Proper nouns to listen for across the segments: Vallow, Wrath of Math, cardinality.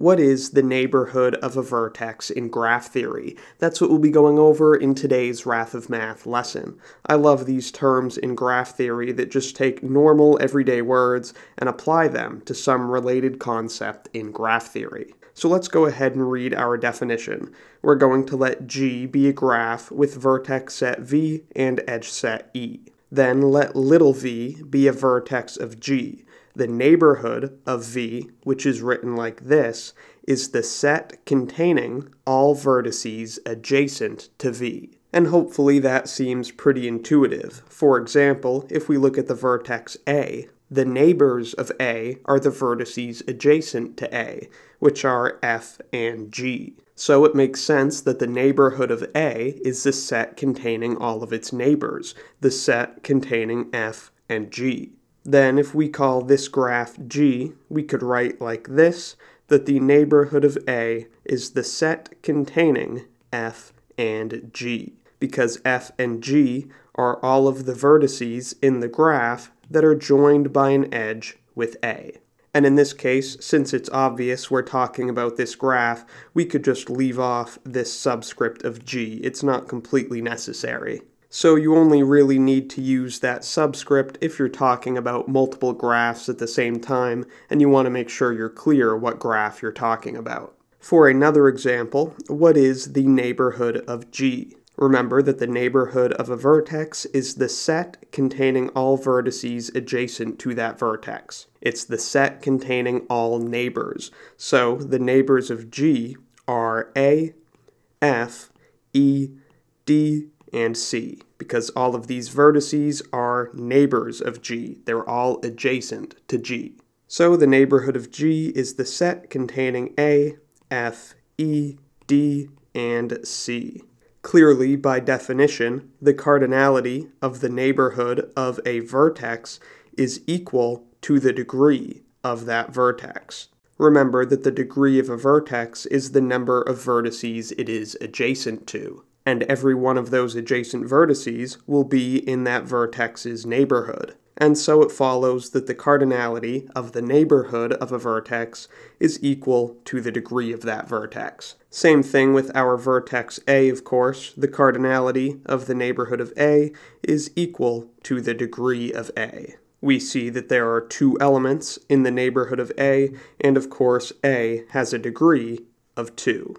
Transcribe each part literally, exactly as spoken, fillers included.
What is the neighborhood of a vertex in graph theory? That's what we'll be going over in today's Wrath of Math lesson. I love these terms in graph theory that just take normal, everyday words and apply them to some related concept in graph theory. So let's go ahead and read our definition. We're going to let G be a graph with vertex set V and edge set E. Then let little v be a vertex of G. The neighborhood of V, which is written like this, is the set containing all vertices adjacent to V. And hopefully that seems pretty intuitive. For example, if we look at the vertex A, the neighbors of A are the vertices adjacent to A, which are F and G. So it makes sense that the neighborhood of A is the set containing all of its neighbors, the set containing F and G. Then, if we call this graph G, we could write like this, that the neighborhood of A is the set containing F and G, because F and G are all of the vertices in the graph that are joined by an edge with A. And in this case, since it's obvious we're talking about this graph, we could just leave off this subscript of G. It's not completely necessary. So you only really need to use that subscript if you're talking about multiple graphs at the same time and you want to make sure you're clear what graph you're talking about. For another example, what is the neighborhood of G? Remember that the neighborhood of a vertex is the set containing all vertices adjacent to that vertex. It's the set containing all neighbors. So the neighbors of G are A, F, E, D, and C, because all of these vertices are neighbors of G. They're all adjacent to G. So the neighborhood of G is the set containing A, F, E, D, and C. Clearly, by definition, the cardinality of the neighborhood of a vertex is equal to the degree of that vertex. Remember that the degree of a vertex is the number of vertices it is adjacent to, and every one of those adjacent vertices will be in that vertex's neighborhood. And so it follows that the cardinality of the neighborhood of a vertex is equal to the degree of that vertex. Same thing with our vertex A, of course. The cardinality of the neighborhood of A is equal to the degree of A. We see that there are two elements in the neighborhood of A, and of course A has a degree of two.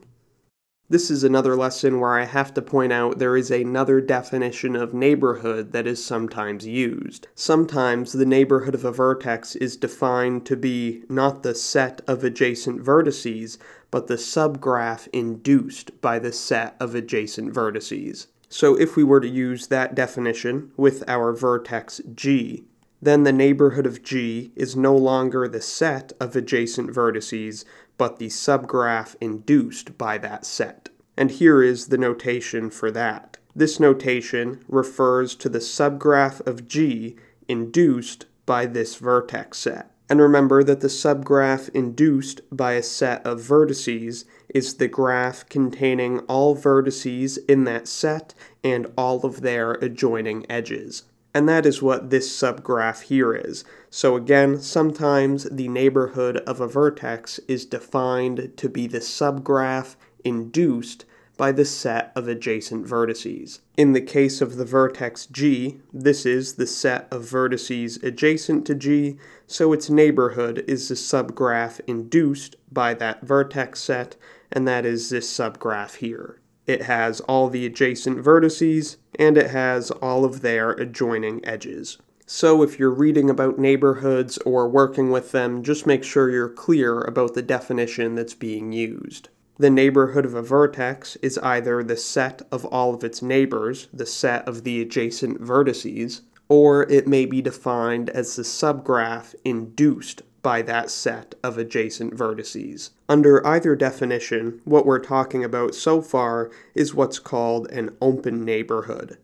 This is another lesson where I have to point out there is another definition of neighborhood that is sometimes used. Sometimes the neighborhood of a vertex is defined to be not the set of adjacent vertices, but the subgraph induced by the set of adjacent vertices. So if we were to use that definition with our vertex G, then the neighborhood of G is no longer the set of adjacent vertices, but the subgraph induced by that set. And here is the notation for that. This notation refers to the subgraph of G induced by this vertex set. And remember that the subgraph induced by a set of vertices is the graph containing all vertices in that set and all of their adjoining edges. And that is what this subgraph here is. So again, sometimes the neighborhood of a vertex is defined to be the subgraph induced by the set of adjacent vertices. In the case of the vertex G, this is the set of vertices adjacent to G, so its neighborhood is the subgraph induced by that vertex set, and that is this subgraph here. It has all the adjacent vertices, and it has all of their adjoining edges. So if you're reading about neighborhoods or working with them, just make sure you're clear about the definition that's being used. The neighborhood of a vertex is either the set of all of its neighbors, the set of the adjacent vertices, or it may be defined as the subgraph induced by that set of adjacent vertices. Under either definition, what we're talking about so far is what's called an open neighborhood.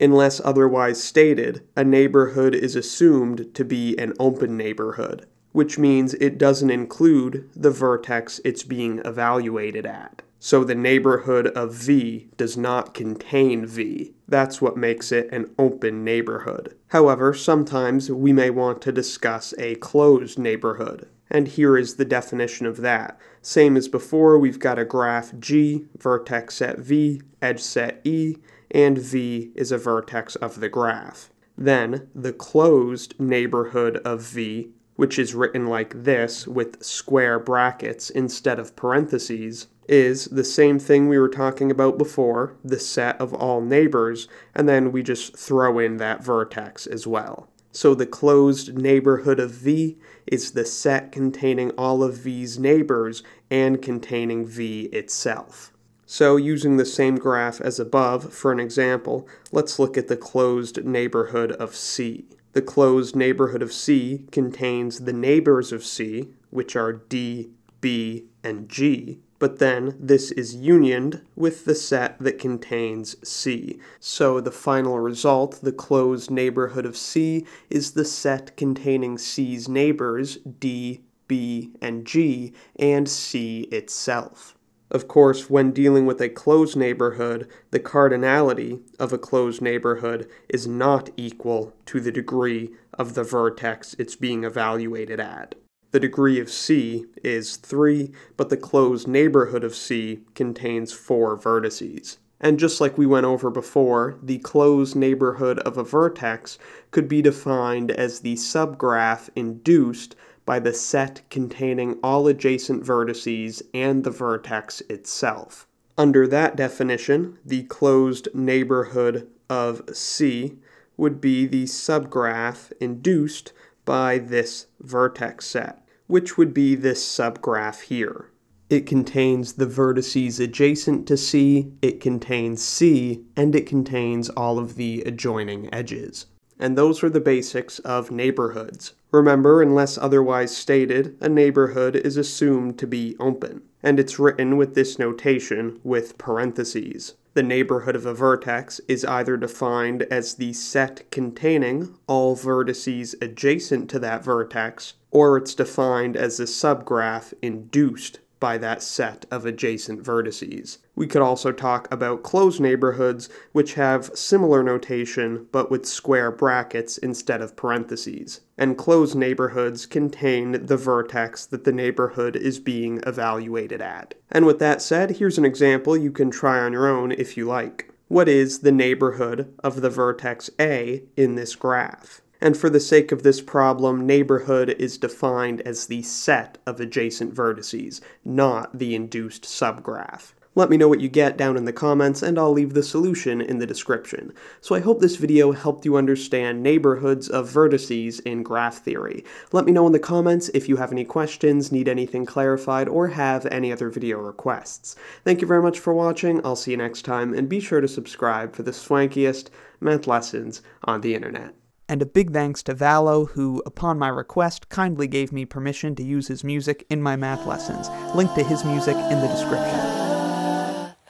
Unless otherwise stated, a neighborhood is assumed to be an open neighborhood, which means it doesn't include the vertex it's being evaluated at. So the neighborhood of V does not contain V. That's what makes it an open neighborhood. However, sometimes we may want to discuss a closed neighborhood. And here is the definition of that. Same as before, we've got a graph G, vertex set V, edge set E, and V is a vertex of the graph. Then, the closed neighborhood of V, which is written like this with square brackets instead of parentheses, is the same thing we were talking about before, the set of all neighbors, and then we just throw in that vertex as well. So the closed neighborhood of V is the set containing all of V's neighbors and containing V itself. So using the same graph as above for an example, let's look at the closed neighborhood of C. The closed neighborhood of C contains the neighbors of C, which are D, B, and G, but then this is unioned with the set that contains C. So the final result, the closed neighborhood of C, is the set containing C's neighbors, D, B, and G, and C itself. Of course, when dealing with a closed neighborhood, the cardinality of a closed neighborhood is not equal to the degree of the vertex it's being evaluated at. The degree of C is three, but the closed neighborhood of C contains four vertices. And just like we went over before, the closed neighborhood of a vertex could be defined as the subgraph induced by the set containing all adjacent vertices and the vertex itself. Under that definition, the closed neighborhood of C would be the subgraph induced by this vertex set, which would be this subgraph here. It contains the vertices adjacent to C, it contains C, and it contains all of the adjoining edges. And those are the basics of neighborhoods. Remember, unless otherwise stated, a neighborhood is assumed to be open, and it's written with this notation with parentheses. The neighborhood of a vertex is either defined as the set containing all vertices adjacent to that vertex, or it's defined as the subgraph induced by that set of adjacent vertices. We could also talk about closed neighborhoods, which have similar notation but with square brackets instead of parentheses. And closed neighborhoods contain the vertex that the neighborhood is being evaluated at. And with that said, here's an example you can try on your own if you like. What is the neighborhood of the vertex A in this graph? And for the sake of this problem, neighborhood is defined as the set of adjacent vertices, not the induced subgraph. Let me know what you get down in the comments, and I'll leave the solution in the description. So I hope this video helped you understand neighborhoods of vertices in graph theory. Let me know in the comments if you have any questions, need anything clarified, or have any other video requests. Thank you very much for watching, I'll see you next time, and be sure to subscribe for the swankiest math lessons on the internet. And a big thanks to Vallow, who, upon my request, kindly gave me permission to use his music in my math lessons. Link to his music in the description.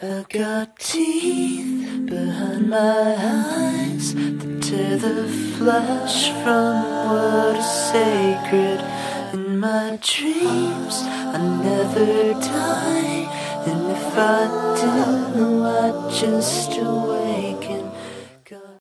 I got teeth behind my eyes that tear the flesh from what is sacred. In my dreams, I never die, and if I do, I just awake.